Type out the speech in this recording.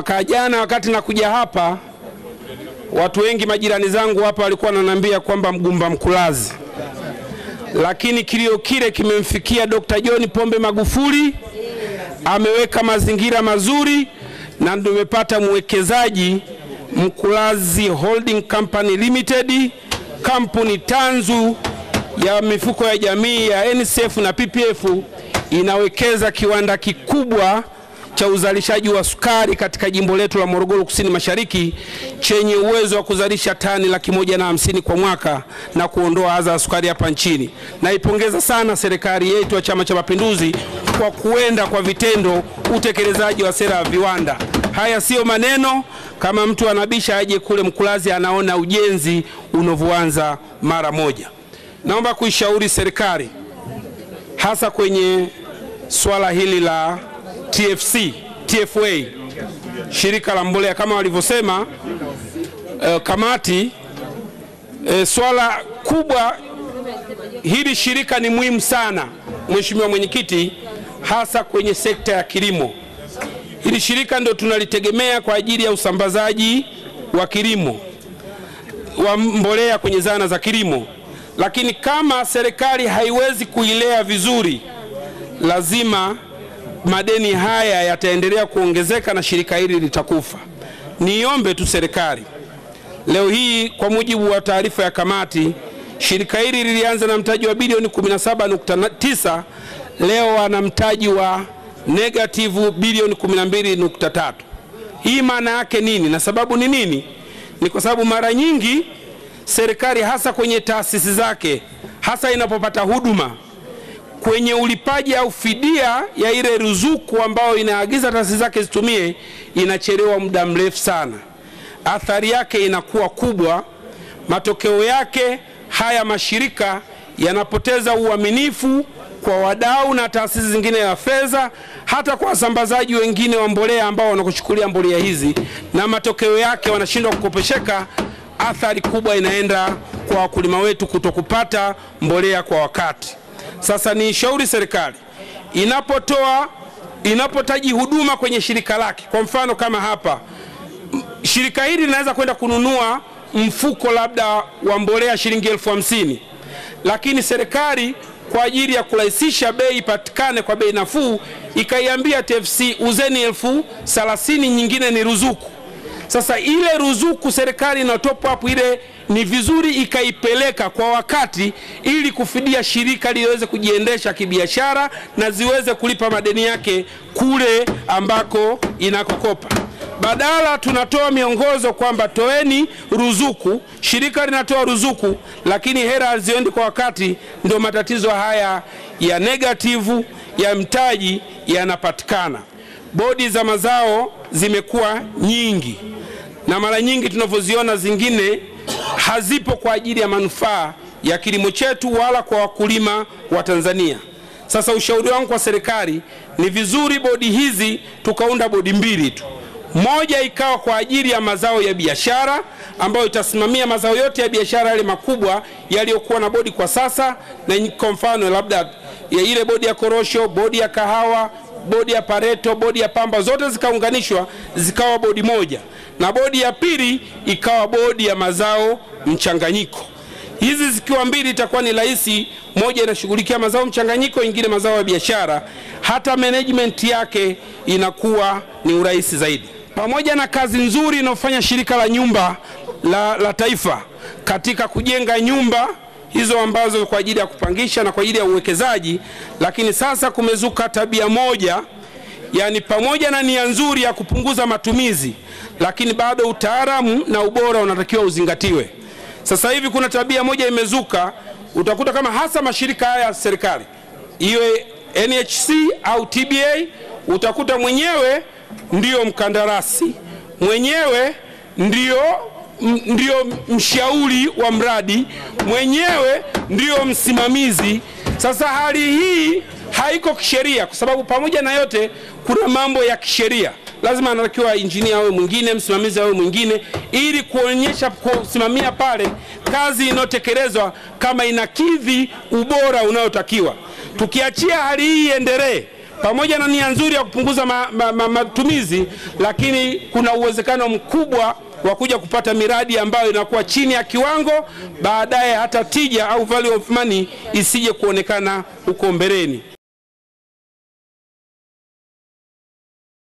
Mwaka jana wakati nakuja hapa, watu wengi majirani zangu hapa walikuwa wananiambia kwamba mgumba Mkulazi. Lakini kilio kile kimemfikia Dr John Pombe Magufuli. Ameweka mazingira mazuri na ndio umepata mwekezaji Mkulazi Holding Company Limited, kampuni tanzu ya mifuko ya jamii ya NCF na PPF, inawekeza kiwanda kikubwa cha uzalishaji wa sukari katika jimbo letu la Morogoro Kusini Mashariki chenye uwezo wa kuzalisha tani 150 kwa mwaka na kuondoa adha ya sukari hapa nchini. Naipongeza sana serikali yetu ya Chama cha Mapinduzi kwa kuenda kwa vitendo utekelezaji wa sera ya viwanda. Haya sio maneno, kama mtu anabisha aje kule Mkulazi, anaona ujenzi unovuanza mara moja. Naomba kuishauri serikali hasa kwenye swala hili la TFC, TFA, shirika la mbolea kama walivyosema kamati. Swala kubwa hili shirika ni muhimu sana, Mheshimiwa Mwenyekiti, hasa kwenye sekta ya kilimo. Hili shirika ndio tunalitegemea kwa ajili ya usambazaji wa kilimo, wa mbolea kwenye zana za kilimo. Lakini kama serikali haiwezi kuilea vizuri, lazima madeni haya yataendelea kuongezeka na shirika hili litakufa. Niombe tu serikali. Leo hii kwa mujibu wa taarifa ya kamati, shirika hili lilianza na mtaji wa bilioni 17.9, leo ana mtaji wa negative bilioni 12.3. Hii maana yake nini na sababu ni nini? Ni kwa sababu mara nyingi serikali hasa kwenye taasisi zake, hasa inapopata huduma, kwenye ulipaji au fidia ya ile ruzuku ambayo inaagiza taasisi zake zitumie, inachelewa muda mrefu sana. Athari yake inakuwa kubwa. Matokeo yake haya mashirika yanapoteza uaminifu kwa wadau na taasisi zingine ya fedha, hata kwa wasambazaji wengine wa mbolea ambao wanakuchukulia mbolea hizi, na matokeo yake wanashindwa kukopesheka. Athari kubwa inaenda kwa wakulima wetu kutokupata mbolea kwa wakati. Sasa ni shauri serikali inapotaji huduma kwenye shirika lake. Kwa mfano kama hapa, shirika hili linaweza kwenda kununua mfuko labda wa mbolea shilingi 50,000, lakini serikali kwa ajili ya kurahisisha bei ipatikane kwa bei nafuu ikaiambia TFC, uzeni 30,000, nyingine ni ruzuku. Sasa ile ruzuku serikali na top up ile ni vizuri ikaipeleka kwa wakati ili kufidia shirika liweze kujiendesha kibiashara na ziweze kulipa madeni yake kule ambako inakokopa. Badala tunatoa miongozo kwamba toeni ruzuku, shirika linatoa ruzuku lakini hela haziendi kwa wakati, ndio matatizo haya ya negative ya mtaji yanapatikana. Bodi za mazao zimekuwa nyingi na mara nyingi tunavyoziona zingine hazipo kwa ajili ya manufaa ya kilimo chetu wala kwa wakulima wa Tanzania. Sasa ushauri wangu kwa serikali ni vizuri bodi hizi tukaunda bodi 2 tu. Moja ikawa kwa ajili ya mazao ya biashara ambayo itasimamia mazao yote ya biashara yale makubwa yaliyokuwa na bodi kwa sasa, na kwa mfano labda ya ile bodi ya korosho, bodi ya kahawa, bodi ya pareto, bodi ya pamba, zote zikaunganishwa zikawa bodi moja. Na bodi ya pili ikawa bodi ya mazao mchanganyiko. Hizi zikiwa 2 itakuwa ni rahisi, moja inashughulikia mazao mchanganyiko, nyingine mazao ya biashara, hata management yake inakuwa ni urahisi zaidi. Pamoja na kazi nzuri inayofanya shirika la nyumba la taifa katika kujenga nyumba hizo ambazo kwa ajili ya kupangisha na kwa ajili ya uwekezaji, lakini sasa kumezuka tabia moja, yani pamoja na nia nzuri ya kupunguza matumizi, lakini bado utaalamu na ubora unatakiwa uzingatiwe. Sasa hivi kuna tabia moja imezuka, utakuta kama hasa mashirika haya ya serikali, iwe NHC au TBA, utakuta mwenyewe ndio mkandarasi, mwenyewe ndio mshauri wa mradi, mwenyewe ndio msimamizi. Sasa hali hii haiko kisheria, kwa sababu pamoja na yote kuna mambo ya kisheria. Lazima anatakiwa injinia awe mwingine, msimamizi awe mwingine, ili kuonyesha kusimamia pale kazi inotekelezwa kama inakidhi ubora unaotakiwa. Tukiachia hali hii endelee, pamoja na nia nzuri ya kupunguza matumizi, lakini kuna uwezekano mkubwa wa kuja kupata miradi ambayo inakuwa chini ya kiwango, baadaye hata tija au value of money isije kuonekana huko mbeleni.